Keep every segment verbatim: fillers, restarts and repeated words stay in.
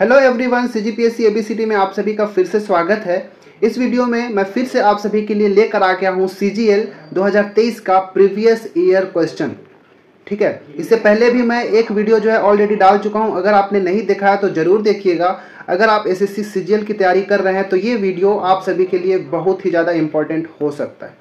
Hello everyone, CGPSC ABCD में आप सभी का फिर से स्वागत है। इस वीडियो में मैं फिर से आप सभी के लिए लेकर आ गया हूँ सीजीएल दो हज़ार तेईस का प्रीवियस ईयर क्वेश्चन। ठीक है, इससे पहले भी मैं एक वीडियो जो है ऑलरेडी डाल चुका हूँ, अगर आपने नहीं देखा है तो ज़रूर देखिएगा। अगर आप एसएससी सीजीएल की तैयारी कर रहे हैं तो ये वीडियो आप सभी के लिए बहुत ही ज़्यादा इम्पॉर्टेंट हो सकता है।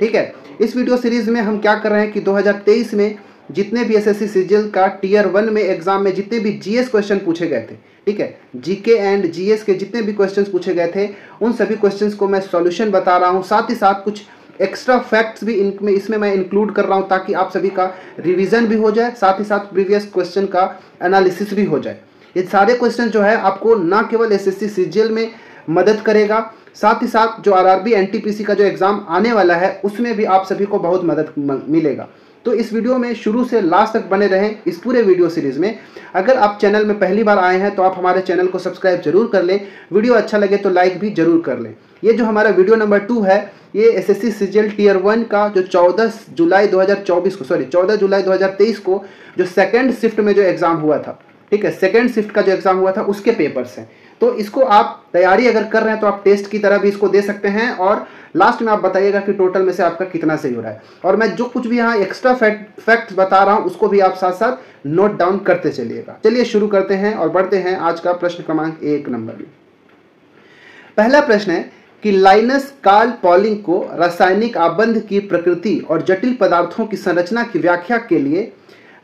ठीक है, इस वीडियो सीरीज़ में हम क्या कर रहे हैं कि दो हज़ार तेईस में जितने भी एसएससी सीजीएल का टीयर वन में एग्जाम में जितने भी जीएस क्वेश्चन पूछे गए थे, ठीक है, जीके एंड जीएस के जितने भी क्वेश्चंस पूछे गए थे उन सभी क्वेश्चंस को मैं सॉल्यूशन बता रहा हूं। साथ ही साथ कुछ एक्स्ट्रा फैक्ट्स भी इनमें इसमें मैं इंक्लूड कर रहा हूं ताकि आप सभी का रिवीजन भी हो जाए, साथ ही साथ प्रीवियस क्वेश्चन का एनालिसिस भी हो जाए। ये सारे क्वेश्चन जो है आपको ना केवल एसएससी सीजीएल में मदद करेगा, साथ ही साथ जो आरआरबी एनटीपीसी का जो एग्ज़ाम आने वाला है उसमें भी आप सभी को बहुत मदद मिलेगा। तो इस वीडियो में शुरू से लास्ट तक बने रहें इस पूरे वीडियो सीरीज़ में। अगर आप चैनल में पहली बार आए हैं तो आप हमारे चैनल को सब्सक्राइब जरूर कर लें, वीडियो अच्छा लगे तो लाइक भी जरूर कर लें। ये जो हमारा वीडियो नंबर टू है ये एसएससी सीजीएल टीयर वन का जो चौदह जुलाई दो हज़ार चौबीस को सॉरी चौदह जुलाई दो हज़ार तेईस को जो सेकेंड शिफ्ट में जो एग्ज़ाम हुआ था, ठीक है, सेकेंड शिफ्ट का जो एग्ज़ाम हुआ था उसके पेपर्स हैं। तो इसको आप तैयारी अगर कर रहे हैं तो आप टेस्ट की तरह भी इसको दे सकते हैं और लास्ट में आप बताइएगा कि टोटल में से आपका कितना सही हो रहा है। और मैं जो कुछ भी यहाँ एक्स्ट्रा फैक्ट फैक्ट्स बता रहा हूँ उसको भी आप साथ साथ नोट डाउन करते चलिएगा। चलिए शुरू करते हैं और बढ़ते हैं आज का प्रश्न क्रमांक एक नंबर में। पहला प्रश्न है कि लाइनस कार्ल पॉलिंग को रासायनिक आबंध की प्रकृति और जटिल पदार्थों की संरचना की व्याख्या के लिए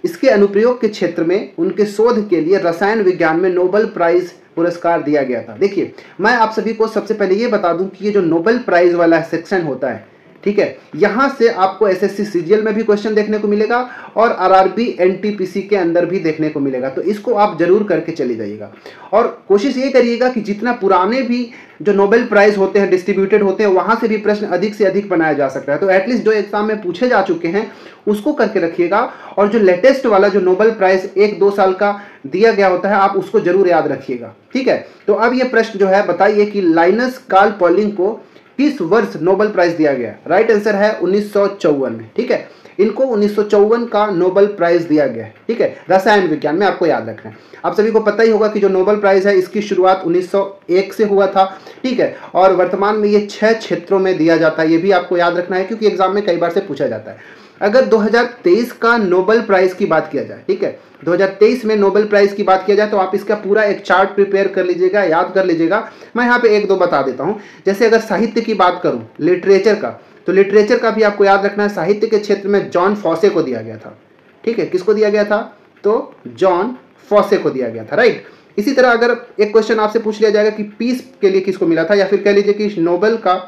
इसके अनुप्रयोग के क्षेत्र में उनके शोध के लिए रसायन विज्ञान में नोबेल प्राइज पुरस्कार दिया गया था। देखिए, मैं आप सभी को सबसे पहले ये बता दूं कि ये जो नोबेल प्राइज वाला सेक्शन होता है, ठीक है, यहाँ से आपको एसएससी सीजीएल में भी क्वेश्चन देखने को मिलेगा और आरआरबी एनटीपीसी के अंदर भी देखने को मिलेगा। तो इसको आप जरूर करके चले जाइएगा और कोशिश ये करिएगा कि जितना पुराने भी जो नोबेल प्राइज होते हैं डिस्ट्रीब्यूटेड होते हैं वहाँ से भी प्रश्न अधिक से अधिक बनाया जा सकता है। तो एटलीस्ट जो एग्जाम में पूछे जा चुके हैं उसको करके रखिएगा और जो लेटेस्ट वाला जो नोबेल प्राइज एक दो साल का दिया गया होता है आप उसको जरूर याद रखिएगा। ठीक है, तो अब ये प्रश्न जो है बताइए कि लाइनस कार्ल पॉलिंग को किस वर्ष नोबेल प्राइज दिया गया। राइट आंसर है उन्नीस सौ चौवन में। ठीक है, इनको उन्नीस सौ चौवन का नोबेल प्राइज दिया गया है। ठीक है, रसायन विज्ञान में आपको याद रखना है। आप सभी को पता ही होगा कि जो नोबेल प्राइज है इसकी शुरुआत उन्नीस सौ एक से हुआ था। ठीक है, और वर्तमान में ये छह क्षेत्रों में दिया जाता है, ये भी आपको याद रखना है क्योंकि एग्जाम में कई बार से पूछा जाता है। अगर दो हज़ार तेईस का नोबेल प्राइज की बात किया जाए, ठीक है, दो हज़ार तेईस में नोबेल प्राइज की बात किया जाए तो आप इसका पूरा एक चार्ट प्रिपेयर कर लीजिएगा, याद कर लीजिएगा। मैं यहाँ पे एक दो बता देता हूँ। जैसे अगर साहित्य की बात करूँ, लिटरेचर का, तो लिटरेचर का भी आपको याद रखना है। साहित्य के क्षेत्र में जॉन फॉसे को दिया गया था। ठीक है, किसको दिया गया था तो जॉन फॉसे को दिया गया था। राइट, इसी तरह अगर एक क्वेश्चन आपसे पूछ लिया जाएगा कि पीस के लिए किसको मिला था या फिर कह लीजिए कि नोबेल का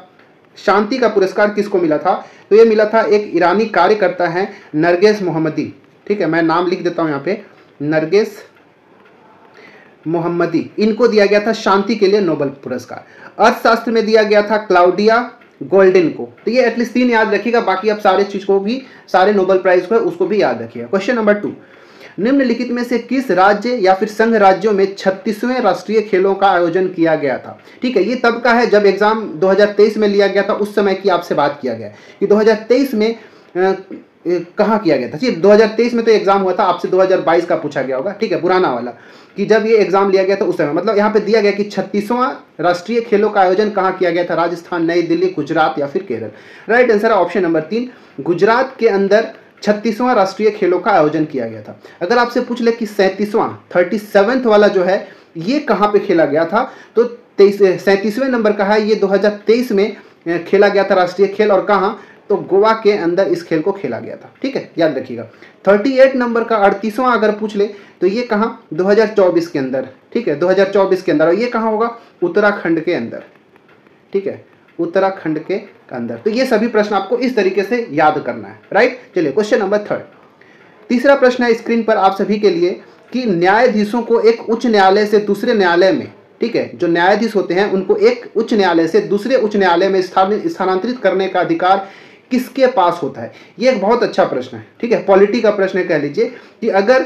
शांति का पुरस्कार किसको मिला था, तो ये मिला था एक ईरानी कार्यकर्ता है नरगेस मोहम्मदी। ठीक है, मैं नाम लिख देता हूँ यहाँ पे, नरगेस मोहम्मदी, इनको दिया गया था शांति के लिए नोबेल पुरस्कार। अर्थशास्त्र में दिया गया था क्लाउडिया गोल्डिन को। तो ये एटलीस्ट तीन याद रखिएगा, बाकी आप सारे चीज को भी, सारे नोबेल प्राइज को उसको भी याद रखिएगा। क्वेश्चन नंबर टू, निम्नलिखित में से किस राज्य या फिर संघ राज्यों में छत्तीसवें राष्ट्रीय खेलों का आयोजन किया गया था। ठीक है, ये तब का है जब एग्जाम दो हज़ार तेईस में लिया गया था, उस समय की आपसे बात किया गया कि दो हज़ार तेईस में कहाँ किया गया था। जी, दो हज़ार तेईस में तो एग्जाम हुआ था, आपसे दो हज़ार बाईस का पूछा गया होगा। ठीक है, पुराना वाला कि जब ये एग्जाम लिया गया था उस समय, मतलब यहाँ पे दिया गया कि छत्तीसवां राष्ट्रीय खेलों का आयोजन कहाँ किया गया था, राजस्थान, नई दिल्ली, गुजरात या फिर केरल। राइट आंसर है ऑप्शन नंबर तीन, गुजरात के अंदर छत्तीसवां राष्ट्रीय खेलों का आयोजन किया गया था। अगर आपसे पूछ ले कि सैंतीसवां थर्टी सेवन्थ वाला जो है ये कहाँ पे खेला गया था, तो सैंतीसवें नंबर का है ये, दो हज़ार तेईस में खेला गया था राष्ट्रीय खेल, और कहाँ तो गोवा के अंदर इस खेल को खेला गया था। ठीक है, याद रखिएगा। अड़तीस नंबर का अड़तीसवां अगर पूछ ले तो ये कहाँ दो हज़ार चौबीस के अंदर। ठीक है, दो हज़ार चौबीस के अंदर, और ये कहाँ होगा उत्तराखंड के अंदर। ठीक है, उत्तराखंड के अंदर। तो ये सभी प्रश्न आपको इस तरीके से याद करना है। राइट, चलिए क्वेश्चन नंबर थर्ड, तीसरा प्रश्न है स्क्रीन पर आप सभी के लिए कि न्यायाधीशों को एक उच्च न्यायालय से दूसरे न्यायालय में, ठीक है, जो न्यायाधीश होते हैं उनको एक उच्च न्यायालय से दूसरे उच्च न्यायालय में स्थानांतरित करने का अधिकार किसके पास होता है। ये एक बहुत अच्छा प्रश्न है। ठीक है, पॉलिटी का प्रश्न कह लीजिए कि अगर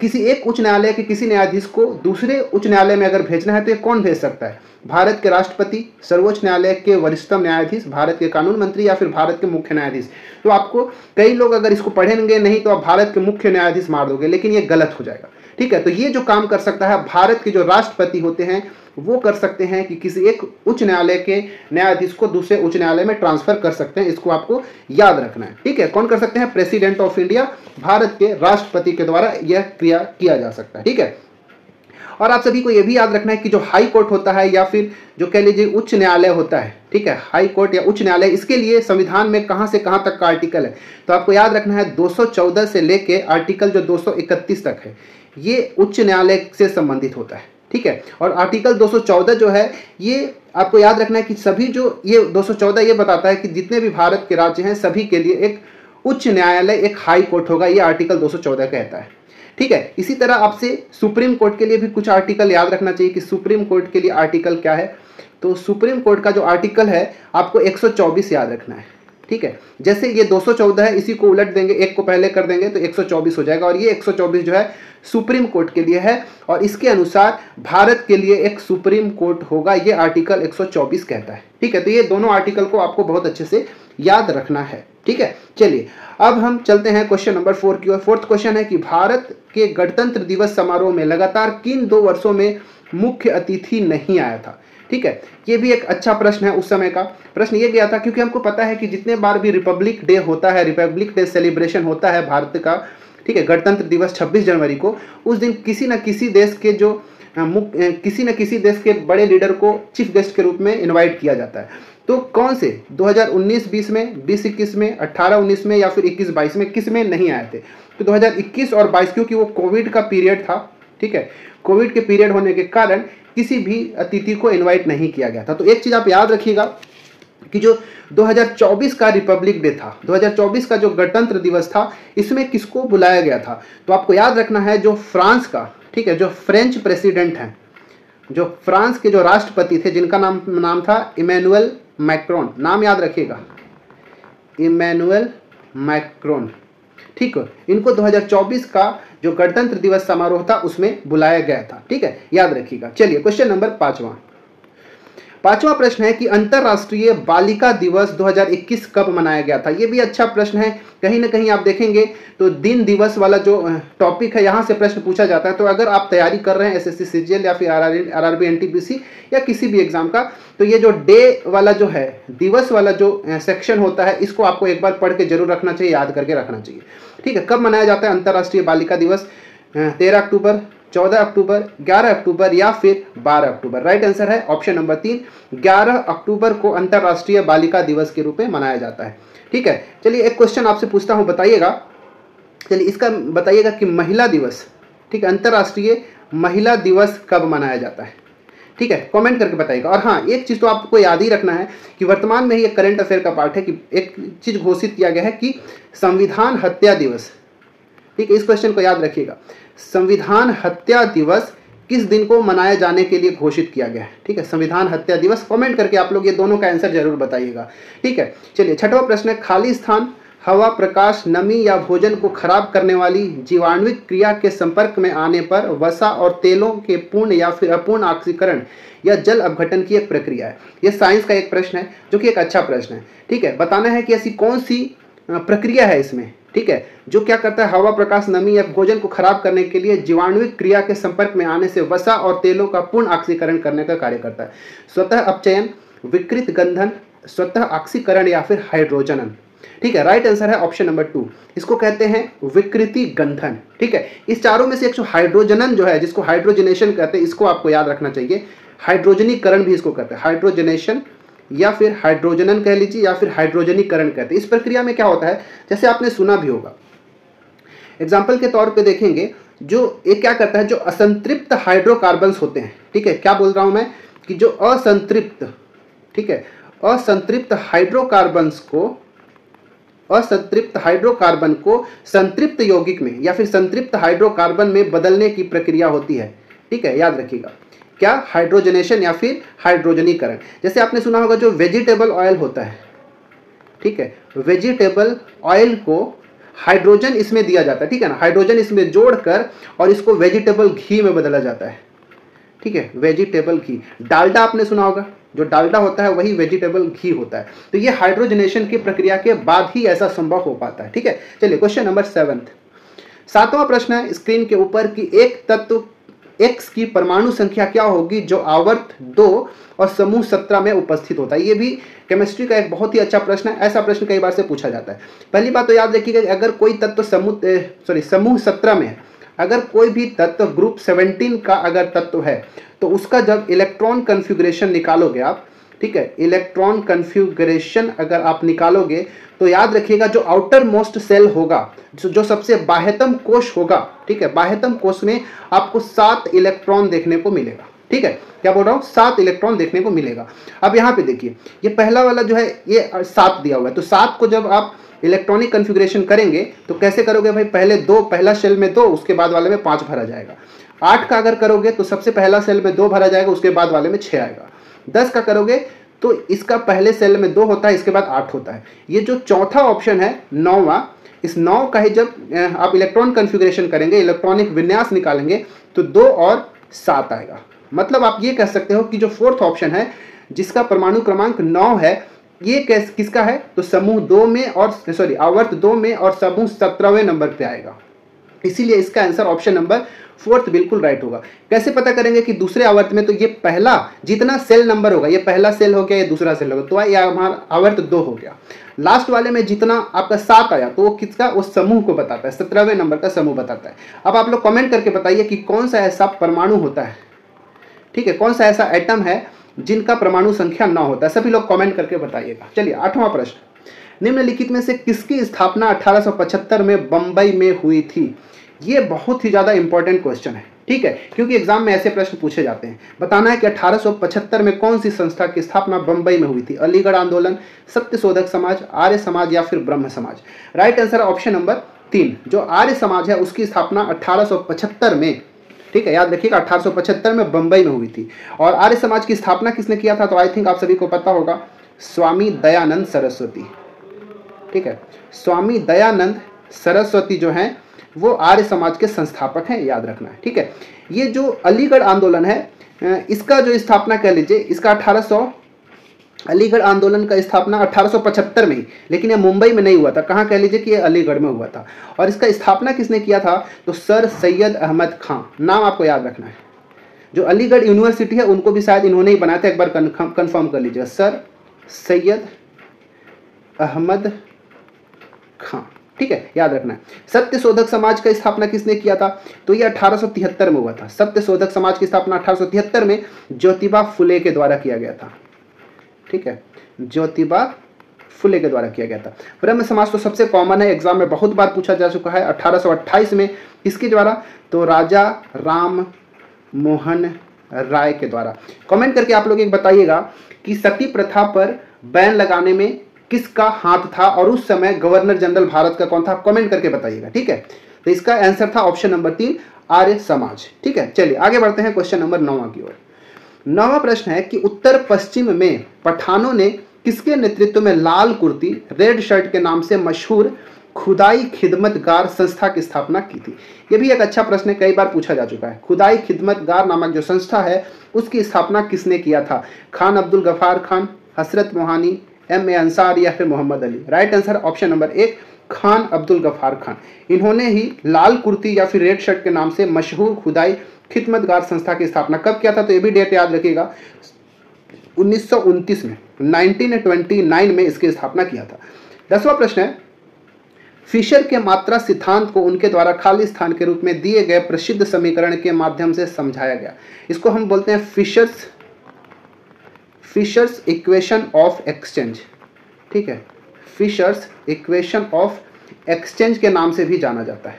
किसी एक उच्च न्यायालय के किसी न्यायाधीश को दूसरे उच्च न्यायालय में अगर भेजना है तो ये कौन भेज सकता है, भारत के राष्ट्रपति, सर्वोच्च न्यायालय के वरिष्ठतम न्यायाधीश, भारत के कानून मंत्री या फिर भारत के मुख्य न्यायाधीश। तो आपको कई लोग अगर इसको पढ़ेंगे नहीं तो आप भारत के मुख्य न्यायाधीश मार दोगे, लेकिन ये गलत हो जाएगा। ठीक है। तो ये जो काम कर सकता है भारत के जो राष्ट्रपति होते हैं वो कर सकते हैं कि किसी एक उच्च न्यायालय के न्यायाधीश को दूसरे उच्च न्यायालय में ट्रांसफर कर सकते हैं, इसको आपको याद रखना है, ठीक है। कौन कर सकते हैं? प्रेसिडेंट ऑफ इंडिया, भारत के राष्ट्रपति के द्वारा यह क्रिया किया जा सकता है, ठीक है। और आप सभी को यह भी याद रखना है कि जो हाई कोर्ट होता है या फिर जो कह लीजिए उच्च न्यायालय होता है, ठीक है, हाई कोर्ट या उच्च न्यायालय, इसके लिए संविधान में कहां से कहां तक का आर्टिकल है? तो आपको याद रखना है दो सौ चौदह से लेके आर्टिकल जो दो सौ इकतीस तक है, ये उच्च न्यायालय से संबंधित होता है, ठीक है। और आर्टिकल दो सौ चौदह जो है ये आपको याद रखना है कि सभी जो ये दो सौ चौदह ये बताता है कि जितने भी भारत के राज्य हैं सभी के लिए एक उच्च न्यायालय, एक हाई कोर्ट होगा, ये आर्टिकल दो सौ चौदह कहता है, ठीक है। इसी तरह आपसे सुप्रीम कोर्ट के लिए भी कुछ आर्टिकल याद रखना चाहिए कि सुप्रीम कोर्ट के लिए आर्टिकल क्या है। तो सुप्रीम कोर्ट का जो आर्टिकल है आपको एक सौ चौबीस याद रखना है, ठीक है। जैसे ये दो सौ चौदह है, इसी को उलट देंगे, एक को पहले कर देंगे तो एक सौ चौबीस हो जाएगा। और ये एक सौ चौबीस जो है सुप्रीम कोर्ट के लिए है और इसके अनुसार भारत के लिए एक सुप्रीम कोर्ट होगा, ये आर्टिकल एक सौ चौबीस कहता है, ठीक है। तो ये दोनों आर्टिकल को आपको बहुत अच्छे से याद रखना है, ठीक है। चलिए अब हम चलते हैं क्वेश्चन नंबर फोर की ओर। फोर्थ क्वेश्चन है कि भारत के गणतंत्र दिवस समारोह में लगातार किन दो वर्षों में मुख्य अतिथि नहीं आया था, ठीक है। ये भी एक अच्छा प्रश्न है, उस समय का प्रश्न ये गया था, क्योंकि हमको पता है कि जितने बार भी रिपब्लिक डे होता है, रिपब्लिक डे सेलिब्रेशन होता है भारत का, ठीक है, गणतंत्र दिवस छब्बीस जनवरी को, उस दिन किसी न किसी देश के जो मुख्य किसी न किसी देश के बड़े लीडर को चीफ गेस्ट के रूप में इन्वाइट किया जाता है। तो कौन से दो हज़ार उन्नीस बीस में, बीस इक्कीस में, अठारह उन्नीस में या फिर इक्कीस बाईस में, किस में नहीं आए थे? तो दो हज़ार इक्कीस और बाईस, क्योंकि वो कोविड का पीरियड था, ठीक है, कोविड के पीरियड होने के कारण किसी भी अतिथि को इनवाइट नहीं किया गया था। तो एक चीज़ आप याद रखिएगा कि जो दो हज़ार चौबीस का रिपब्लिक डे था, दो हज़ार चौबीस का जो गणतंत्र दिवस था, इसमें किसको बुलाया गया था? तो आपको याद रखना है जो फ्रांस का, ठीक है, जो फ्रेंच प्रेसिडेंट हैं, जो फ्रांस के जो राष्ट्रपति थे, जिनका नाम नाम था इमैनुअल मैक्रोन, नाम याद रखिएगा, इमैनुअल मैक्रोन, ठीक है। इनको दो हज़ार चौबीस का जो गणतंत्र दिवस समारोह था उसमें बुलाया गया था, ठीक है, याद रखिएगा। चलिए क्वेश्चन नंबर पांचवा पांचवा प्रश्न है कि अंतर्राष्ट्रीय बालिका दिवस दो हज़ार इक्कीस कब मनाया गया था? ये भी अच्छा प्रश्न है, कहीं ना कहीं आप देखेंगे तो दिन दिवस वाला जो टॉपिक है यहाँ से प्रश्न पूछा जाता है। तो अगर आप तैयारी कर रहे हैं एसएससी सीजीएल या फिर आरआरबी एनटीपीसी या किसी भी एग्जाम का, तो ये जो डे वाला जो है, दिवस वाला जो सेक्शन होता है, इसको आपको एक बार पढ़ के जरूर रखना चाहिए, याद करके रखना चाहिए, ठीक है। कब मनाया जाता है अंतर्राष्ट्रीय बालिका दिवस? तेरह अक्टूबर चौदह अक्टूबर ग्यारह अक्टूबर या फिर बारह अक्टूबर राइट आंसर है ऑप्शन नंबर तीन, ग्यारह अक्टूबर को अंतर्राष्ट्रीय बालिका दिवस के रूप में मनाया जाता है, ठीक है। चलिए एक क्वेश्चन आपसे पूछता हूं, बताइएगा, चलिए इसका बताइएगा कि महिला दिवस, ठीक है, अंतर्राष्ट्रीय महिला दिवस कब मनाया जाता है? ठीक है, कमेंट करके बताइएगा। और हाँ, एक चीज़ तो आपको याद ही रखना है कि वर्तमान में ही एक करंट अफेयर का पार्ट है कि एक चीज़ घोषित किया गया है कि संविधान हत्या दिवस, ठीक है, इस क्वेश्चन को याद रखिएगा, संविधान हत्या दिवस किस दिन को मनाए जाने के लिए घोषित किया गया है, ठीक है। संविधान हत्या दिवस, कमेंट करके आप लोग ये दोनों का आंसर जरूर बताइएगा, ठीक है। चलिए छठवां प्रश्न है, खाली स्थान, हवा, प्रकाश, नमी या भोजन को खराब करने वाली जीवाणुविक क्रिया के संपर्क में आने पर वसा और तेलों के पूर्ण या फिर अपूर्ण ऑक्सीकरण या जल अपघटन की एक प्रक्रिया है। यह साइंस का एक प्रश्न है जो कि एक अच्छा प्रश्न है, ठीक है। बताना है कि ऐसी कौन सी प्रक्रिया है इसमें, ठीक है, जो क्या करता है हवा, प्रकाश, नमी या भोजन को खराब करने के लिए जीवाणुविक क्रिया के संपर्क में आने से वसा और तेलों का पूर्ण ऑक्सीकरण करने का कार्य करता है। स्वतः अपचयन, विकृत गंधन, स्वतः ऑक्सीकरण या फिर हाइड्रोजनन, ठीक है, राइट आंसर है ऑप्शन नंबर टू, इसको कहते हैं विकृति गंधन, ठीक है। इस चारों में से एक हाइड्रोजनन जो है, जिसको हाइड्रोजनेशन कहते हैं, इसको आपको याद रखना चाहिए, हाइड्रोजनीकरण भी इसको कहते हैं, हाइड्रोजनेशन या फिर हाइड्रोजनन कह लीजिए या फिर हाइड्रोजनीकरण कहते हैं। इस प्रक्रिया में क्या होता है, जैसे आपने सुना भी होगा, एग्जाम्पल के तौर पे देखेंगे, जो ये क्या करता है, जो असंतृप्त हाइड्रोकार्बन्स होते हैं, ठीक है, क्या बोल रहा हूं मैं कि जो असंतृप्त, ठीक है, असंतृप्त हाइड्रोकार्बन्स को असंतृप्त हाइड्रोकार्बन को संतृप्त यौगिक में या फिर संतृप्त हाइड्रोकार्बन में बदलने की प्रक्रिया होती है, ठीक है, याद रखिएगा, क्या हाइड्रोजनेशन या फिर हाइड्रोजनीकरण। जैसे आपने सुना होगा जो वेजिटेबल ऑयल होता है, ठीक है, वेजिटेबल ऑयल को हाइड्रोजन इसमें दिया जाता है, ठीक है ना, हाइड्रोजन इसमें जोड़कर और इसको वेजिटेबल घी में बदला जाता है, ठीक है, वेजिटेबल घी। डालडा आपने सुना होगा, जो डालडा होता है वही वेजिटेबल घी होता है। तो ये हाइड्रोजनेशन की प्रक्रिया के बाद ही ऐसा संभव हो पाता है, ठीक है। चलिए क्वेश्चन नंबर सेवंथ सातवां प्रश्न है स्क्रीन के ऊपर कि एक तत्व एक्स की परमाणु संख्या क्या होगी जो आवर्त दो और समूह सत्रह में उपस्थित होता है। ये भी केमिस्ट्री का एक बहुत ही अच्छा प्रश्न है, ऐसा प्रश्न कई बार से पूछा जाता है। पहली बात तो याद रखिएगा, अगर कोई तत्व समूह सॉरी समूह सत्रह में है, अगर कोई भी तत्व ग्रुप सत्रह का अगर तत्व है तो उसका जब इलेक्ट्रॉन कन्फिग्रेशन निकालोगे आप, ठीक है, इलेक्ट्रॉन कन्फिग्रेशन अगर आप निकालोगे तो याद रखिएगा जो आउटर मोस्ट सेल होगा, जो सबसे बाह्यतम कोश होगा, ठीक है, बाह्यतम कोश में आपको सात इलेक्ट्रॉन देखने को मिलेगा। ठीक है, क्या बोल रहा हूँ, सात इलेक्ट्रॉन देखने को मिलेगा। अब यहाँ पे देखिए ये पहला वाला जो है ये सात दिया हुआ है, तो सात को जब आप इलेक्ट्रॉनिक कन्फिग्रेशन करेंगे तो कैसे करोगे भाई, पहले दो, पहला शेल में दो, उसके बाद वाले में पाँच भरा जाएगा। आठ का अगर करोगे तो सबसे पहला सेल में दो भरा जाएगा, उसके बाद वाले में छः आएगा। दस का करोगे तो इसका पहले सेल में दो होता है, इसके बाद आठ होता है। ये जो चौथा ऑप्शन है नौवां, इस नौ का ही जब आप इलेक्ट्रॉन कन्फिग्रेशन करेंगे, इलेक्ट्रॉनिक विन्यास निकालेंगे तो दो और सात आएगा। मतलब आप ये कह सकते हो कि जो फोर्थ ऑप्शन है जिसका परमाणु क्रमांक नौ है, ये कैस किसका है, तो समूह दो में और सॉरी आवर्त दो में और समूह सत्रहवें नंबर पे आएगा। इसीलिए इसका आंसर ऑप्शन नंबर फोर्थ बिल्कुल राइट होगा। कैसे पता करेंगे कि दूसरे आवर्त में, तो ये पहला जितना सेल नंबर होगा, ये पहला सेल हो गया, ये दूसरा सेल होगा, तो ये हमारा आवर्त दो हो गया। लास्ट वाले में जितना आपका सात आया तो वो किसका, वो समूह को बताता है, सत्रहवें नंबर का समूह बताता है। अब आप लोग कमेंट करके बताइए कि कौन सा ऐसा परमाणु होता है, ठीक है, कौन सा ऐसा एटम है जिनका परमाणु संख्या नौ होता है, सभी लोग कमेंट करके बताइएगा। चलिए आठवां प्रश्न, निम्नलिखित में से किसकी स्थापना अठारह सौ पचहत्तर में बंबई में हुई थी। ये बहुत ही ज़्यादा इंपॉर्टेंट क्वेश्चन है, ठीक है, क्योंकि एग्जाम में ऐसे प्रश्न पूछे जाते हैं। बताना है कि अठारह सौ पचहत्तर में कौन सी संस्था की स्थापना बंबई में हुई थी, अलीगढ़ आंदोलन, सत्य शोधक समाज, आर्य समाज या फिर ब्रह्म समाज। राइट आंसर ऑप्शन नंबर तीन, जो आर्य समाज है उसकी स्थापना अठारह सौ पचहत्तर में, ठीक है, याद रखिएगा अठारह सौ पचहत्तर में बंबई में हुई थी। और आर्य समाज की स्थापना किसने किया था, तो आई थिंक आप सभी को पता होगा, स्वामी दयानंद सरस्वती। ठीक है, स्वामी दयानंद सरस्वती जो हैं वो आर्य समाज के संस्थापक हैं, याद रखना है। ठीक है, ये जो अलीगढ़ आंदोलन है इसका जो स्थापना कह लीजिए, इसका अठारह सौ अलीगढ़ आंदोलन का स्थापना अठारह सौ पचहत्तर में ही, लेकिन यह मुंबई में नहीं हुआ था, कहाँ कह लीजिए कि यह अलीगढ़ में हुआ था। और इसका स्थापना किसने किया था, तो सर सैयद अहमद खान, नाम आपको याद रखना है। जो अलीगढ़ यूनिवर्सिटी है उनको भी शायद इन्होंने ही बनाया था, एक बार कंफर्म कर लीजिए, सर सैयद अहमद खान। ठीक है, याद रखना है। सत्य शोधक समाज का स्थापना किसने किया था, तो ये अठारह सौ तिहत्तर में हुआ था। सत्य शोधक समाज की स्थापना अठारह सौ तिहत्तर में ज्योतिबा फुले के द्वारा किया गया था। ठीक है, ज्योतिबा फुले के द्वारा किया गया था। ब्रह्म समाज तो सबसे कॉमन है, एग्जाम में बहुत बार पूछा जा चुका है, अठारह सौ अट्ठाईस में, इसके द्वारा, तो राजा राम मोहन राय के द्वारा। कमेंट करके आप लोग एक बताइएगा कि सती प्रथा पर बैन लगाने में किसका हाथ था, और उस समय गवर्नर जनरल भारत का कौन था, आप कमेंट करके बताइएगा। ठीक है, तो इसका आंसर था ऑप्शन नंबर तीन, आर्य समाज। ठीक है, चलिए आगे बढ़ते हैं क्वेश्चन नंबर नौवां की ओर। नौवां प्रश्न है कि उत्तर पश्चिम में पठानों ने किसके नेतृत्व में लाल कुर्ती रेड शर्ट के नाम से मशहूर खुदाई खिदमतगार संस्था की स्थापना की थी। यह भी एक अच्छा प्रश्न है, कई बार पूछा जा चुका है। खुदाई खिदमतगार नामक जो संस्था है उसकी स्थापना किसने किया था, खान अब्दुल गफ्फार खान, हसरत मोहानी, एम ए अंसार या फिर Mohammad Ali. Right answer option number एक, खान अब्दुल गफ्फार खान। इन्होंने ही लाल कुर्ती या फिर रेड शर्ट के नाम से मशहूर खुदाई खिदमतगार संस्था की स्थापना कब किया था, तो ये भी डेट याद रखिएगा, उन्नीस सौ उनतीस में उन्नीस सौ उनतीस में इसकी स्थापना किया था। दसवां प्रश्न है, फिशर के मात्रा सिद्धांत को उनके द्वारा खाली स्थान के रूप में दिए गए प्रसिद्ध समीकरण के माध्यम से समझाया गया। इसको हम बोलते हैं Fisher's Fisher's equation of exchange. ठीक है, फिशर्स इक्वेशन ऑफ एक्सचेंज के नाम से भी जाना जाता है।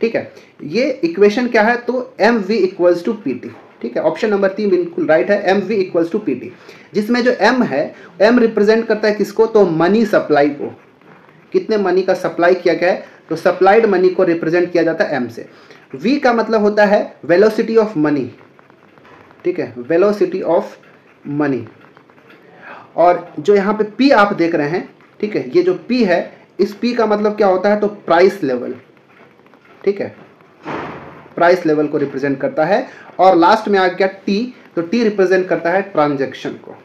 ठीक है, ये इक्वेशन क्या है, तो M V equals to P T. ठीक है, ऑप्शन नंबर तीन बिल्कुल राइट है, M V equals to P T, जिसमें जो एम है, एम रिप्रेजेंट करता है किसको, तो मनी सप्लाई को, कितने मनी का सप्लाई किया गया है, तो सप्लाइड मनी को रिप्रेजेंट किया जाता है एम से। वी का मतलब होता है वेलोसिटी ऑफ मनी, ठीक है, वेलोसिटी ऑफ मनी। और जो यहाँ पे पी आप देख रहे हैं, ठीक है, ये जो पी है, इस पी का मतलब क्या होता है, तो प्राइस लेवल, ठीक है, प्राइस लेवल को रिप्रेजेंट करता है। और लास्ट में आ गया टी, तो टी रिप्रेजेंट करता है ट्रांजैक्शन को।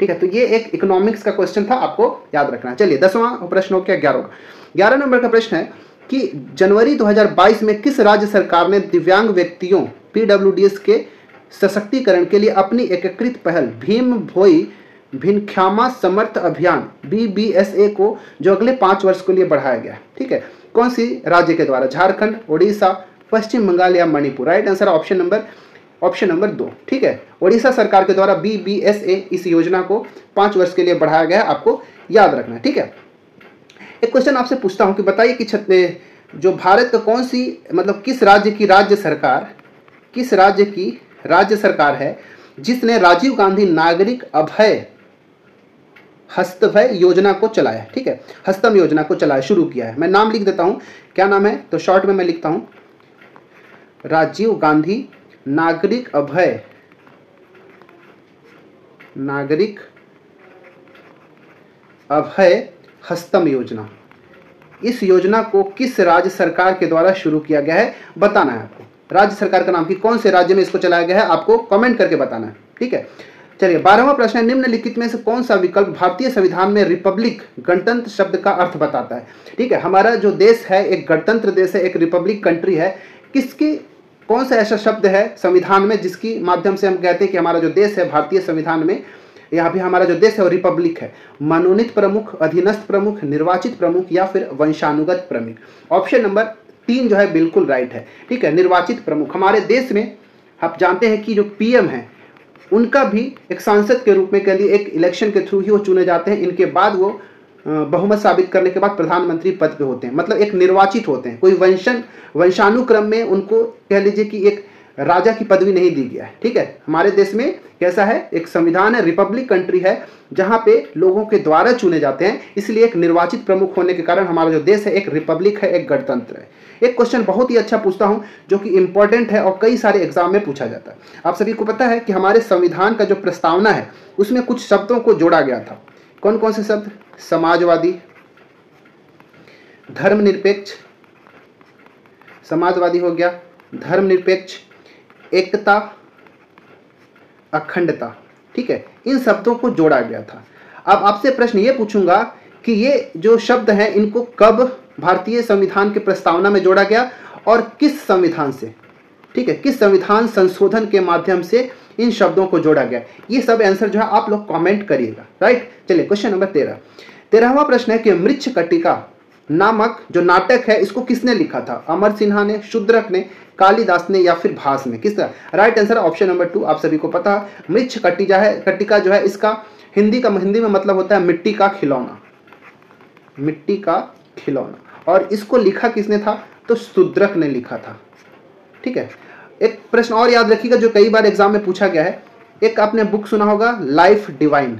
ठीक है, तो ये एक इकोनॉमिक्स का क्वेश्चन था, आपको याद रखना है। चलिए दसवां प्रश्न हो गया। ग्यारहवां ग्यारह नंबर का प्रश्न है कि जनवरी दो हज़ार बाईस में किस राज्य सरकार ने दिव्यांग व्यक्तियों पीडब्ल्यूडीएस के सशक्तिकरण के लिए अपनी एकीकृत पहल भीम भोई भिनख्यामा समर्थ अभियान बी बी एस ए को जो अगले पाँच वर्ष के लिए बढ़ाया गया, ठीक है, कौन सी राज्य के द्वारा? झारखंड, उड़ीसा, पश्चिम बंगाल या Manipur? Right answer option number option number दो, ठीक है, ओडिशा सरकार के द्वारा बी बी एस ए इस योजना को पाँच वर्ष के लिए बढ़ाया गया, आपको याद रखना, ठीक है। एक क्वेश्चन आपसे पूछता हूं कि बताइए कि जो भारत का कौन सी मतलब किस राज्य की राज्य सरकार किस राज्य की राज्य सरकार है जिसने राजीव गांधी नागरिक अभय हस्तभय योजना को चलाया, ठीक है, हस्तम योजना को चलाया, शुरू किया है। मैं नाम लिख देता हूँ, क्या नाम है, तो शॉर्ट में मैं लिखता हूँ राजीव गांधी नागरिक अभय नागरिक अभय हस्तम योजना। इस योजना को किस राज्य सरकार के द्वारा शुरू किया गया है बताना है आपको, राज्य सरकार का नाम कि कौन से राज्य में इसको चलाया गया है आपको कमेंट करके बताना है, ठीक है। चलिए बारहवां प्रश्न है, निम्नलिखित में से कौन सा विकल्प भारतीय संविधान में रिपब्लिक गणतंत्र शब्द का अर्थ बताता है, ठीक है, हमारा जो देश है एक गणतंत्र देश है, एक रिपब्लिक कंट्री है, किसकी कौन सा ऐसा शब्द है संविधान में जिसकी माध्यम से हम कहते हैं कि हमारा जो देश है भारतीय संविधान में यहाँ भी हमारा जो देश है वो रिपब्लिक है? मनोनीत प्रमुख, अधीनस्थ प्रमुख, निर्वाचित प्रमुख या फिर वंशानुगत प्रमुख? ऑप्शन नंबर तीन जो है बिल्कुल राइट है, ठीक है, निर्वाचित प्रमुख। हमारे देश में आप जानते हैं कि जो पीएम हैं उनका भी एक सांसद के रूप में कह लिए एक इलेक्शन के थ्रू ही वो चुने जाते हैं, इनके बाद वो बहुमत साबित करने के बाद प्रधानमंत्री पद पे होते हैं, मतलब एक निर्वाचित होते हैं, कोई वंशन वंशानुक्रम में उनको कह लीजिए कि एक राजा की पदवी नहीं दी गया है, ठीक है। हमारे देश में कैसा है, एक संविधान है, रिपब्लिक कंट्री है, जहाँ पे लोगों के द्वारा चुने जाते हैं, इसलिए एक निर्वाचित प्रमुख होने के कारण हमारा जो देश है एक रिपब्लिक है, एक गणतंत्र है। एक क्वेश्चन बहुत ही अच्छा पूछता हूँ जो कि इंपॉर्टेंट है और कई सारे एग्जाम में पूछा जाता है। आप सभी को पता है कि हमारे संविधान का जो प्रस्तावना है उसमें कुछ शब्दों को जोड़ा गया था, कौन कौन से शब्द? समाजवादी, धर्मनिरपेक्ष, समाजवादी हो गया, धर्मनिरपेक्ष, एकता, अखंडता, ठीक है, इन शब्दों को जोड़ा गया था। अब आपसे प्रश्न ये पूछूंगा कि ये जो शब्द हैं इनको कब भारतीय संविधान के प्रस्तावना में जोड़ा गया और किस संविधान से, ठीक है, किस संविधान संशोधन के माध्यम से इन शब्दों को जोड़ा गया? ये सब आंसर जो है आप लोग कमेंट करिएगा, राइट। चलिए क्वेश्चन नंबर तेरह तेरहवा प्रश्न है कि मृच्छकटिका नामक जो नाटक है इसको किसने लिखा था? अमर सिन्हा ने, शूद्रक ने, कालिदास ने या फिर भास ने? किसका? Right answer option number two. आप सभी को पता है मृच्छकटिका है कटिका जो है इसका हिंदी का हिंदी में मतलब होता है मिट्टी का खिलौना, मिट्टी का खिलौना, और इसको लिखा किसने था? तो शूद्रक ने लिखा था, ठीक है। एक प्रश्न और याद रखिएगा जो कई बार एग्जाम में पूछा गया है, एक आपने बुक सुना होगा लाइफ डिवाइन,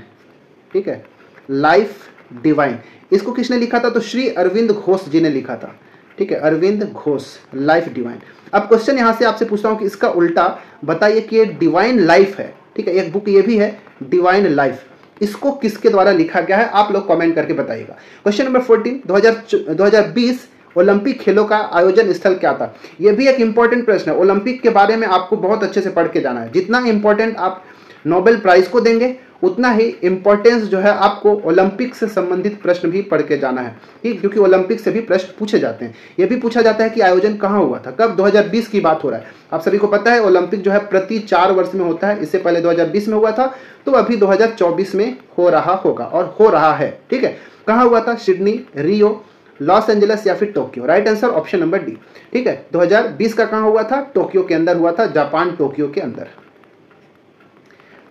ठीक है, लाइफ डिवाइन, इसको किसने लिखा था? तो श्री अरविंद घोष जी ने लिखा था, ठीक है, अरविंद घोष, लाइफ डिवाइन। अब क्वेश्चन यहाँ से आपसे पूछता हूँ कि इसका उल्टा बताइए कि ये डिवाइन लाइफ है, ठीक है, एक बुक ये भी है डिवाइन लाइफ, इसको किसके द्वारा लिखा गया है आप लोग कमेंट करके बताइएगा। क्वेश्चन नंबर फोर्टीन दो हज़ार बीस ओलंपिक खेलों का आयोजन स्थल क्या था? यह भी एक इंपॉर्टेंट प्रश्न है, ओलंपिक के बारे में आपको बहुत अच्छे से पढ़ के जाना है, जितना इंपॉर्टेंट आप नोबेल प्राइज को देंगे उतना ही इम्पोर्टेंस जो है आपको ओलंपिक से संबंधित प्रश्न भी पढ़ के जाना है, ठीक, क्योंकि ओलंपिक से भी प्रश्न पूछे जाते हैं। यह भी पूछा जाता है कि आयोजन कहाँ हुआ था, कब? दो हज़ार बीस की बात हो रहा है। आप सभी को पता है ओलंपिक जो है प्रति चार वर्ष में होता है, इससे पहले दो हज़ार बीस में हुआ था, तो अभी दो हज़ार चौबीस में हो रहा होगा और हो रहा है, ठीक है। कहाँ हुआ था? सिडनी, रियो, लॉस एंजलिस या फिर Tokyo? Right answer option number D, ठीक है। दो हज़ार बीस का कहाँ हुआ था? टोक्यो के अंदर हुआ था, जापान टोक्यो के अंदर,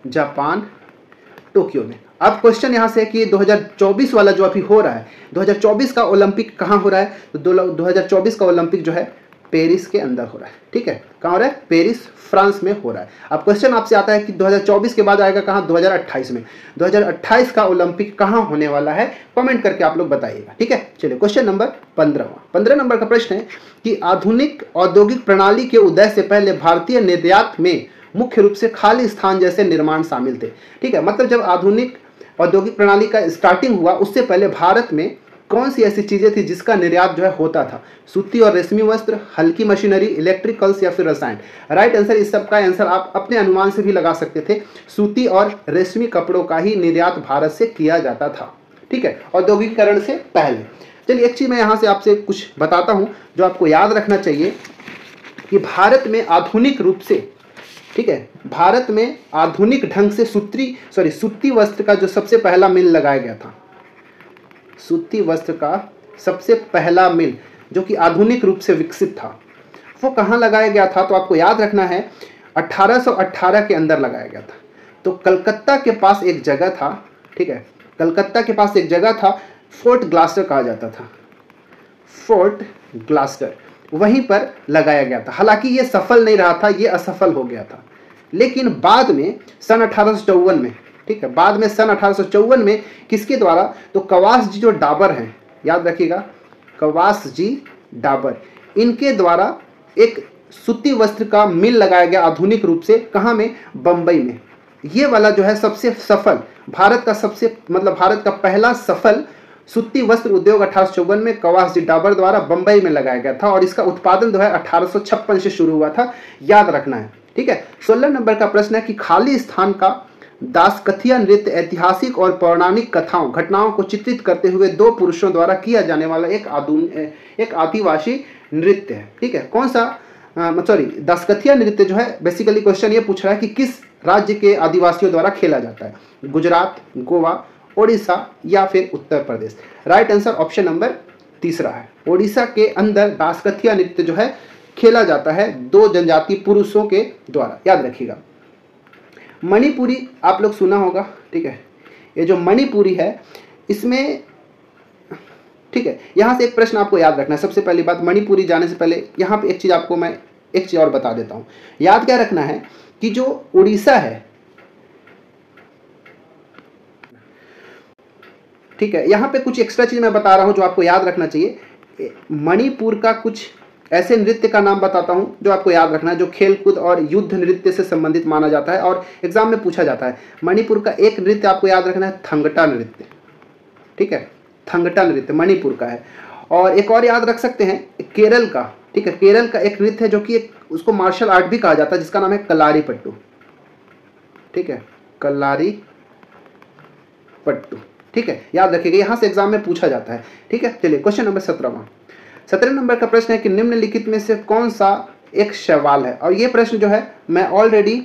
जापान टोक्यो में। अब क्वेश्चन यहां से कि दो हज़ार चौबीस वाला जो अभी हो रहा है, दो हज़ार चौबीस का ओलंपिक कहां हो रहा है? तो दो हज़ार चौबीस का ओलंपिक जो है पेरिस के अंदर हो रहा है, ठीक है, कहां हो रहा है? पेरिस, फ्रांस में हो रहा है। अब क्वेश्चन आपसे आता है कि दो हज़ार चौबीस के बाद आएगा कहां? दो हज़ार अट्ठाईस में। दो हज़ार अट्ठाईस का ओलंपिक कहां होने वाला है कमेंट करके आप लोग बताइएगा, ठीक है। चलिए क्वेश्चन नंबर पंद्रह पंद्रह नंबर का प्रश्न है कि आधुनिक औद्योगिक प्रणाली के उदय से पहले भारतीय निर्यात में मुख्य रूप से खाली स्थान जैसे निर्माण शामिल थे, ठीक है, मतलब जब आधुनिक औद्योगिक प्रणाली का स्टार्टिंग हुआ उससे पहले भारत में कौन सी ऐसी चीजें थी जिसका निर्यात जो है होता था? सूती और रेशमी वस्त्र, हल्की मशीनरी, इलेक्ट्रिकल्स या फिर रसायन? राइट आंसर, इस सब का आंसर आप अपने अनुमान से भी लगा सकते थे, सूती और रेशमी कपड़ों का ही निर्यात भारत से किया जाता था, ठीक है, औद्योगिकरण से पहले। चलिए अच्छी, मैं यहाँ से आपसे कुछ बताता हूँ जो आपको याद रखना चाहिए कि भारत में आधुनिक रूप से, ठीक है, भारत में आधुनिक ढंग से सूत्री सॉरी सूती वस्त्र का जो सबसे पहला मिल लगाया गया था, सूती वस्त्र का सबसे पहला मिल जो कि आधुनिक रूप से विकसित था, वो कहाँ लगाया गया था? तो आपको याद रखना है अठारह सौ अठारह के अंदर लगाया गया था। तो कलकत्ता के पास एक जगह था, ठीक है, कलकत्ता के पास एक जगह था, फोर्ट ग्लास्टर कहा जाता था, फोर्ट ग्लास्टर, वहीं पर लगाया गया था। हालांकि ये सफल नहीं रहा था, ये असफल हो गया था, लेकिन बाद में सन अठारह सौ चौवन में, ठीक है, बाद में सन अठारह सौ चौवन में किसके द्वारा? तो कवास जी जो डाबर हैं, याद रखिएगा, कवास जी डाबर, इनके द्वारा एक सूती वस्त्र का मिल लगाया गया आधुनिक रूप से। कहाँ में? बम्बई में। ये वाला जो है सबसे सफल, भारत का सबसे मतलब भारत का पहला सफल सूती वस्त्र उद्योग अठारह सौ चौवन में कवास जी डाबर द्वारा बम्बई में लगाया गया था, और इसका उत्पादन जो है अठारह सौ छप्पन से शुरू हुआ था, याद रखना है। ठीक है, सोलह नंबर का प्रश्न है कि खाली स्थान का दासकथिया नृत्य ऐतिहासिक और पौराणिक कथाओं घटनाओं को चित्रित करते हुए दो पुरुषों द्वारा किया जाने वाला एक आधुनिक एक आदिवासी नृत्य है। ठीक है, कौन सा? सॉरी दासकथिया नृत्य जो है बेसिकली क्वेश्चन ये पूछ रहा है कि किस राज्य के आदिवासियों द्वारा खेला जाता है, गुजरात, गोवा, ओडिशा या फिर Uttar Pradesh. Right answer option number तीसरा है, ओडिशा के अंदर दासकथिया नृत्य जो है खेला जाता है दो जनजाति पुरुषों के द्वारा, याद रखिएगा। मणिपुरी आप लोग सुना होगा, ठीक है, ये जो मणिपुरी है इसमें, ठीक है, यहाँ से एक प्रश्न आपको याद रखना है। सबसे पहली बात, मणिपुरी जाने से पहले यहाँ पे एक चीज़ आपको मैं एक चीज़ और बता देता हूँ, याद क्या रखना है कि जो उड़ीसा है, ठीक है, यहाँ पे कुछ एक्स्ट्रा चीज़ मैं बता रहा हूँ जो आपको याद रखना चाहिए। मणिपुर का कुछ ऐसे नृत्य का नाम बताता हूँ जो आपको याद रखना है, जो खेलकूद और युद्ध नृत्य से संबंधित माना जाता है और एग्जाम में पूछा जाता है। मणिपुर का एक नृत्य आपको याद रखना है, थंगटा नृत्य, ठीक है, थंगटा नृत्य मणिपुर का है। और एक और याद रख सकते हैं केरल का, ठीक है, केरल का एक नृत्य है जो कि एक उसको मार्शल आर्ट भी कहा जाता है, जिसका नाम है कलारी पट्टू, ठीक है, कलारी पट्टू, ठीक है, याद रखिएगा, यहाँ से एग्जाम में पूछा जाता है। ठीक है, चलिए क्वेश्चन नंबर सत्रहवां सत्रह नंबर का प्रश्न है कि निम्नलिखित में से कौन सा एक सवाल है, और ये प्रश्न जो है मैं ऑलरेडी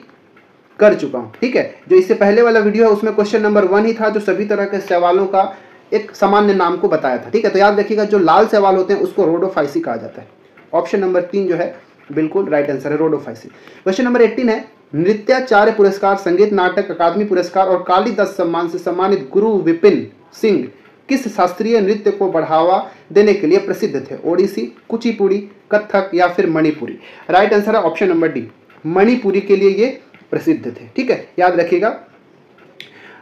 कर चुका हूँ, ठीक है, जो इससे पहले वाला वीडियो है उसमें क्वेश्चन नंबर वन ही था जो सभी तरह के सवालों का एक सामान्य नाम को बताया था। ठीक है, तो याद रखिएगा जो लाल सवाल होते हैं उसको रोडोफाइसी कहा जाता है। ऑप्शन नंबर तीन जो है बिल्कुल राइट आंसर है, रोडोफाइसी। क्वेश्चन नंबर अठारह है, नृत्याचार्य पुरस्कार, संगीत नाटक अकादमी पुरस्कार और कालिदास सम्मान से सम्मानित गुरु विपिन सिंह किस शास्त्रीय नृत्य को बढ़ावा देने के लिए प्रसिद्ध थे? ओडिसी, कुचिपुड़ी, कथक या फिर मणिपुरी। राइट आंसर है ऑप्शन नंबर डी, मणिपुरी के लिए ये प्रसिद्ध थे। ठीक है, याद रखिएगा।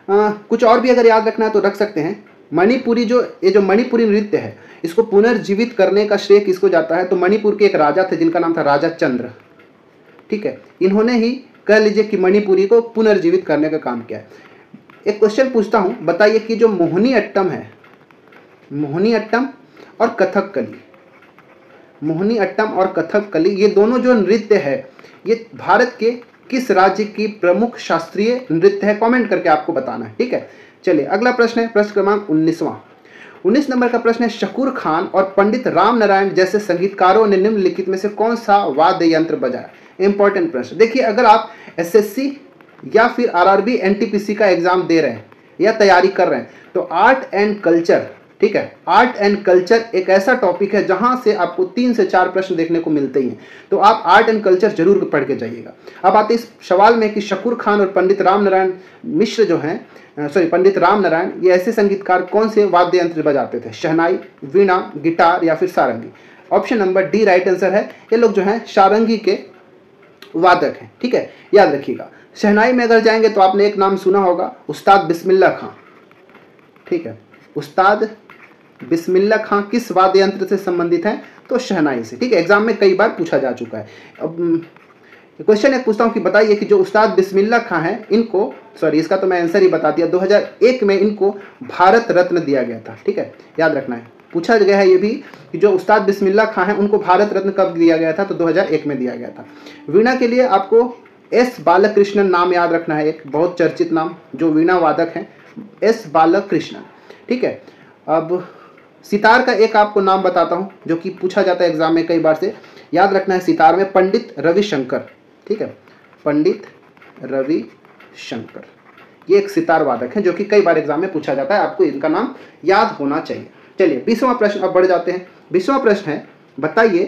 कुछ और भी अगर याद रखना है तो रख सकते हैं। मणिपुरी जो ये जो मणिपुरी नृत्य है इसको पुनर्जीवित करने का श्रेय किसको जाता है? तो मणिपुर के एक राजा थे जिनका नाम था राजा चंद्र, ठीक है, इन्होंने ही कह लीजिए कि मणिपुरी को पुनर्जीवित करने का काम किया है। एक क्वेश्चन पूछता हूँ, बताइए कि जो मोहिनी अट्टम है, मोहिनी अट्टम और कथकली, मोहिनी अट्टम और कथकली ये दोनों जो नृत्य है ये भारत के किस राज्य की प्रमुख शास्त्रीय नृत्य है? कमेंट करके आपको बताना है। ठीक है, चलिए अगला प्रश्न है, प्रश्न क्रमांक उन्नीसवां उन्नीस नंबर का प्रश्न है, शकूर खान और पंडित राम नारायण जैसे संगीतकारों ने निम्नलिखित में से कौन सा वाद्य यंत्र बजाया? इंपॉर्टेंट प्रश्न। देखिए, अगर आप एस एस सी या फिर आरआरबी एनटीपीसी का एग्जाम दे रहे हैं या तैयारी कर रहे हैं तो आर्ट एंड कल्चर, ठीक है, आर्ट एंड कल्चर एक ऐसा टॉपिक है जहां से आपको तीन से चार प्रश्न देखने को मिलते ही हैं, तो आप आर्ट एंड कल्चर जरूर पढ़ के जाइएगा। अब आते इस सवाल में कि शकूर खान और पंडित राम नारायण मिश्र जो हैं सॉरी पंडित राम नारायण ये ऐसे संगीतकार कौन से वाद्य यंत्र बजाते थे? शहनाई, वीणा, गिटार या फिर sarangi. Option number D right answer है, ये लोग जो हैं सारंगी के वादक हैं। ठीक है, याद रखिएगा। शहनाई में अगर जाएंगे तो आपने एक नाम सुना होगा, उस्ताद बिस्मिल्लाह खां, ठीक है, उस्ताद बिस्मिल्लाह खां किस वाद्य यंत्र से संबंधित हैं? तो शहनाई से। ठीक है, एग्जाम में कई बार पूछा जा चुका है। अब क्वेश्चन एक पूछता हूँ कि बताइए कि जो उस्ताद बिस्मिल्लाह खां हैं इनको सॉरी इसका तो मैं आंसर ही बता दिया, दो हज़ार एक में इनको भारत रत्न दिया गया था। ठीक है, याद रखना है। पूछा गया है ये भी कि जो उस्ताद बिस्मिल्लाह खां हैं उनको भारत रत्न कब दिया गया था? तो दो हज़ार एक में दिया गया था। वीणा के लिए आपको एस बालकृष्णन नाम याद रखना है, एक बहुत चर्चित नाम जो वीणा वादक हैं, एस बालकृष्णन। ठीक है, अब सितार का एक आपको नाम बताता हूँ जो कि पूछा जाता है एग्जाम में कई बार से, याद रखना है सितार में पंडित रवि शंकर, ठीक है, पंडित रवि शंकर, ये एक सितार वादक है जो कि कई बार एग्जाम में पूछा जाता है, आपको इनका नाम याद होना चाहिए। चलिए बीसवां प्रश्न अब बढ़ जाते हैं। बीसवां प्रश्न है, बताइए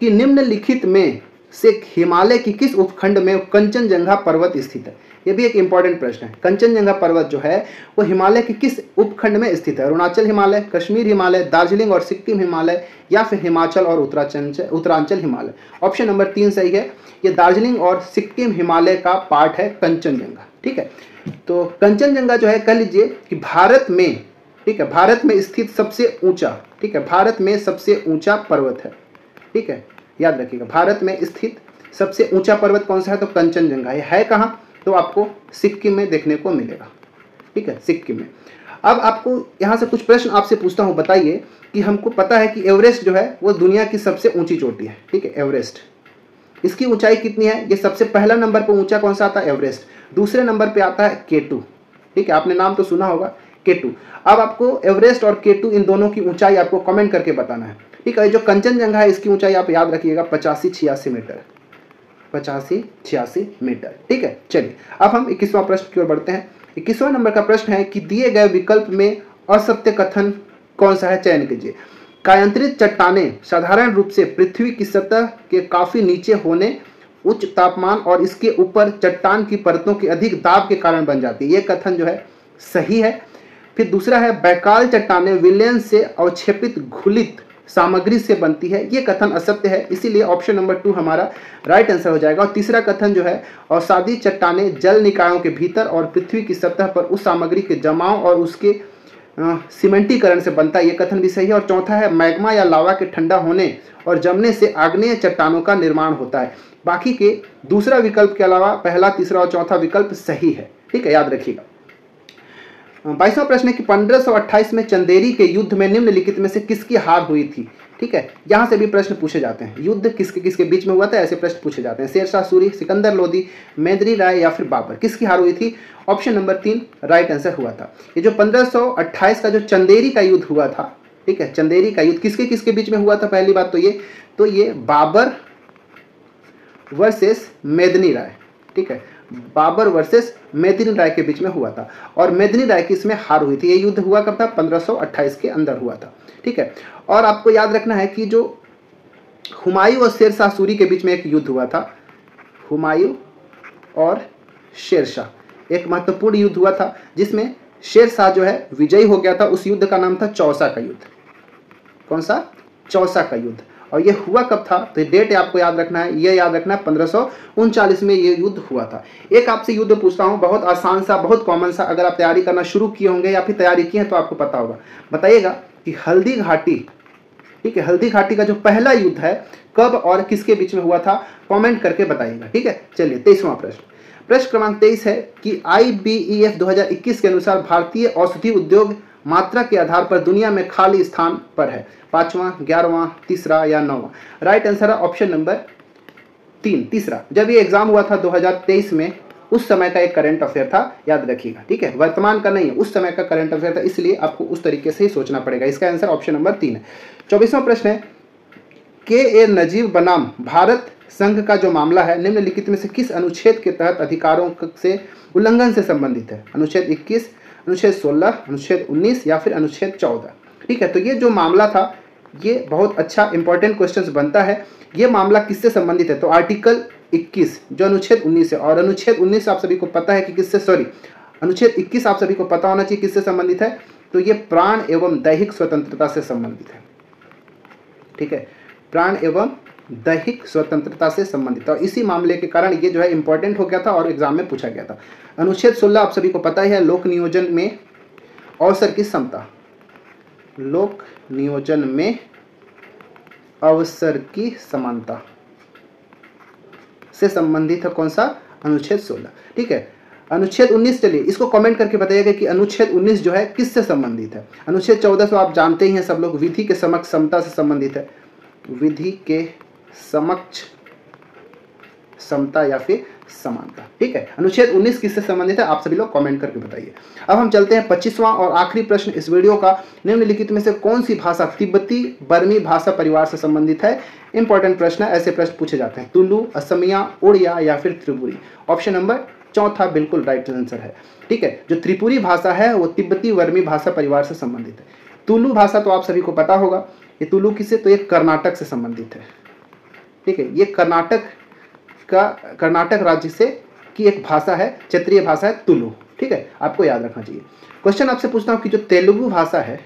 कि निम्नलिखित में से हिमालय की किस उपखंड में कंचनजंगा पर्वत स्थित है। यह भी एक इंपॉर्टेंट प्रश्न है। कंचनजंगा पर्वत जो है वो हिमालय के किस उपखंड में स्थित है? अरुणाचल हिमालय, कश्मीर हिमालय, दार्जिलिंग और सिक्किम हिमालय, या फिर हिमाचल और उत्तरांचल उत्तरांचल हिमालय। ऑप्शन नंबर तीन सही है, ये दार्जिलिंग और सिक्किम हिमालय का पार्ट है कंचनजंगा, ठीक है। तो कंचनजंगा जो है कह लीजिए कि भारत में, ठीक है, भारत में स्थित सबसे ऊंचा, ठीक है, भारत में सबसे ऊंचा पर्वत है, ठीक है, याद रखिएगा। भारत में स्थित सबसे ऊंचा पर्वत कौन सा है? तो कंचनजंगा। ये है कहाँ? तो आपको सिक्किम में देखने को मिलेगा, ठीक है, सिक्किम में। अब आपको यहाँ से कुछ प्रश्न आपसे पूछता हूँ, बताइए कि हमको पता है कि एवरेस्ट जो है वो दुनिया की सबसे ऊंची चोटी है, ठीक है, एवरेस्ट, इसकी ऊंचाई कितनी है? ये सबसे पहला नंबर पर ऊंचा कौन सा आता है? एवरेस्ट। दूसरे नंबर पर आता है केटू, ठीक है, आपने नाम तो सुना होगा केटू। अब आपको एवरेस्ट और केटू इन दोनों की ऊंचाई आपको कमेंट करके बताना है, ठीक है। जो कंचनजंगा है इसकी ऊंचाई आप याद रखिएगा पचासी छियासी मीटर, पचासी छियासी मीटर, ठीक है। चलिए अब हम इक्कीसवां प्रश्न की ओर बढ़ते हैं। इक्कीसवां नंबर का प्रश्न है कि दिए गए विकल्प में असत्य कथन कौन सा है, चयन कीजिए। कायांतरित चट्टाने साधारण रूप से पृथ्वी की सतह के काफी नीचे होने, उच्च तापमान और इसके ऊपर चट्टान की परतों के अधिक दाब के कारण बन जाती है, ये कथन जो है सही है। फिर दूसरा है बैकाल चट्टाने विलयन से अवक्षेपित घुलित सामग्री से बनती है, ये कथन असत्य है, इसीलिए ऑप्शन नंबर टू हमारा राइट आंसर हो जाएगा। और तीसरा कथन जो है अवसादी चट्टाने जल निकायों के भीतर और पृथ्वी की सतह पर उस सामग्री के जमाव और उसके सीमेंटीकरण से बनता है, ये कथन भी सही है। और चौथा है मैग्मा या लावा के ठंडा होने और जमने से आग्नेय चट्टानों का निर्माण होता है। बाकी के दूसरा विकल्प के अलावा पहला, तीसरा और चौथा विकल्प सही है, ठीक है, याद रखिएगा। बाईसवां प्रश्न है कि पंद्रह सौ अट्ठाईस में चंदेरी के युद्ध में निम्नलिखित में से किसकी हार हुई थी, ठीक है, यहाँ से भी प्रश्न पूछे जाते हैं। युद्ध किसके किसके बीच में हुआ था, ऐसे प्रश्न पूछे जाते हैं। शेरशाह सूरी, सिकंदर लोदी, मेदिनी राय या फिर बाबर, किसकी हार हुई थी? ऑप्शन नंबर तीन राइट आंसर हुआ था। ये जो पंद्रह सौ अट्ठाईस का जो चंदेरी का युद्ध हुआ था, ठीक है, चंदेरी का युद्ध किसके किसके बीच में हुआ था? पहली बात तो ये तो ये बाबर वर्सेस मेदिनी राय, ठीक है, बाबर वर्सेस मेदिनी राय के बीच में हुआ था और मेदिनी राय की इसमें हार हुई थी। ये युद्ध हुआ कब था? पंद्रह सौ अट्ठाईस के अंदर हुआ था, ठीक है। और आपको याद रखना है कि जो हुमायूं और शेरशाह सूरी के बीच में एक युद्ध हुआ था, हुमायूं और शेरशाह, एक महत्वपूर्ण युद्ध हुआ था जिसमें शेरशाह जो है विजयी हो गया था। उस युद्ध का नाम था चौसा का युद्ध। कौन सा? चौसा का युद्ध। और ये हुआ कब था? तो डेट आपको याद रखना है, ये याद रखना है पंद्रह सौ उनचालीस में ये युद्ध हुआ था। एक आपसे युद्ध पूछता हूँ, बहुत आसान सा, बहुत कॉमन सा, अगर आप तैयारी करना शुरू किए होंगे या फिर तैयारी की है तो आपको पता होगा। बताइएगा कि हल्दी घाटी, ठीक है, हल्दी घाटी का जो पहला युद्ध है कब और किसके बीच में हुआ था? कॉमेंट करके बताइएगा, ठीक है। चलिए तेईसवां प्रश्न, प्रश्न क्रमांक तेईस है कि आई बी ई एफ दो हजार इक्कीस के अनुसार भारतीय औषधि उद्योग मात्रा के आधार पर दुनिया में खाली स्थान पर है, पांचवा, ग्यारहवां, तीसरा या नौवां। राइट आंसर है ऑप्शन नंबर तीन, तीसरा। जब ये एग्जाम हुआ था दो हजार तेईस में, उस समय का एक करंट अफेयर था, याद रखिएगा, ठीक है, वर्तमान का नहीं है, उस समय का करंट अफेयर था, इसलिए आपको उस तरीके से ही सोचना पड़ेगा। इसका आंसर ऑप्शन नंबर तीन है। चौबीसवां प्रश्न है, के ए नजीब बनाम भारत संघ का जो मामला है निम्नलिखित में से किस अनुच्छेद के तहत अधिकारों से उल्लंघन से संबंधित है? अनुच्छेद इक्कीस, अनुच्छेद सोलह, अनुच्छेद उन्नीस या फिर अनुच्छेद चौदह, ठीक है। तो ये जो मामला था ये बहुत अच्छा इंपॉर्टेंट क्वेश्चंस बनता है। ये मामला किससे संबंधित है? तो आर्टिकल इक्कीस जो अनुच्छेद उन्नीस है, और अनुच्छेद उन्नीस आप सभी को पता है कि किससे, सॉरी अनुच्छेद इक्कीस आप सभी को पता होना चाहिए किससे संबंधित है। तो ये प्राण एवं दैहिक स्वतंत्रता से संबंधित है, ठीक है, प्राण एवं दैहिक स्वतंत्रता से संबंधित, और इसी मामले के कारण ये जो है इंपॉर्टेंट हो गया था और एग्जाम में पूछा गया था। अनुच्छेद सोलह आप सभी को पता ही है, लोक नियोजन में अवसर की समता, लोक नियोजन में अवसर की समानता से संबंधित है कौन सा? अनुच्छेद सोलह, ठीक है। अनुच्छेद उन्नीस, चलिए इसको कमेंट करके बताइएगा कि अनुच्छेद उन्नीस जो है किससे संबंधित है। अनुच्छेद चौदह तो आप जानते ही हैं सब लोग, विधि के समक्ष समता से संबंधित है, विधि के समक्ष समता या फिर समानता। ठीक है, अनुच्छेद उन्नीस किससे संबंधित है, आप सभी लोग कमेंट करके बताइए। अब हम चलते हैं पच्चीसवां और आखिरी प्रश्न इस वीडियो का। निम्नलिखित में से कौन सी भाषा तिब्बती बर्मी भाषा परिवार से संबंधित है? इंपॉर्टेंट प्रश्न है, ऐसे प्रश्न पूछे जाते हैं। तुलु, असमिया, ओडिया या फिर त्रिपुरी। ऑप्शन नंबर चौथा बिल्कुल राइट आंसर है। ठीक है, जो त्रिपुरी भाषा है वो तिब्बती बर्मी भाषा परिवार से संबंधित है। तुलु भाषा तो आप सभी को पता होगा, ये तुलु किससे, तो ये कर्नाटक से संबंधित है। ठीक है, ये कर्नाटक का कर्नाटक राज्य से की एक भाषा है, क्षेत्रीय भाषा है तुलु। ठीक है, आपको याद रखना चाहिए। क्वेश्चन आपसे पूछता हूँ कि जो तेलुगु भाषा है,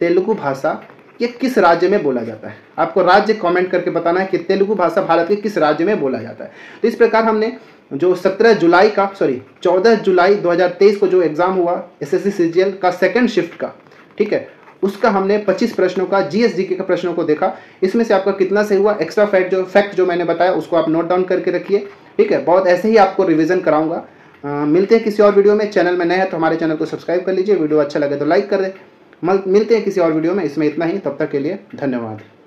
तेलुगु भाषा ये किस राज्य में बोला जाता है? आपको राज्य कमेंट करके बताना है कि तेलुगु भाषा भारत के किस राज्य में बोला जाता है। तो इस प्रकार हमने जो सत्रह जुलाई का सॉरी चौदह जुलाई दो हज़ार तेईस को जो एग्ज़ाम हुआ S S C C G L का सेकेंड शिफ्ट का, ठीक है, उसका हमने पच्चीस प्रश्नों का जीएसजीके का प्रश्नों को देखा। इसमें से आपका कितना से हुआ, एक्स्ट्रा फैक्ट जो फैक्ट जो मैंने बताया उसको आप नोट डाउन करके रखिए। ठीक है, बहुत ऐसे ही आपको रिवीजन कराऊंगा। आ, मिलते हैं किसी और वीडियो में। चैनल में नए हैं तो हमारे चैनल को सब्सक्राइब कर लीजिए, वीडियो अच्छा लगे तो लाइक कर दें। मिलते हैं किसी और वीडियो में, इसमें इतना ही, तब तक के लिए धन्यवाद।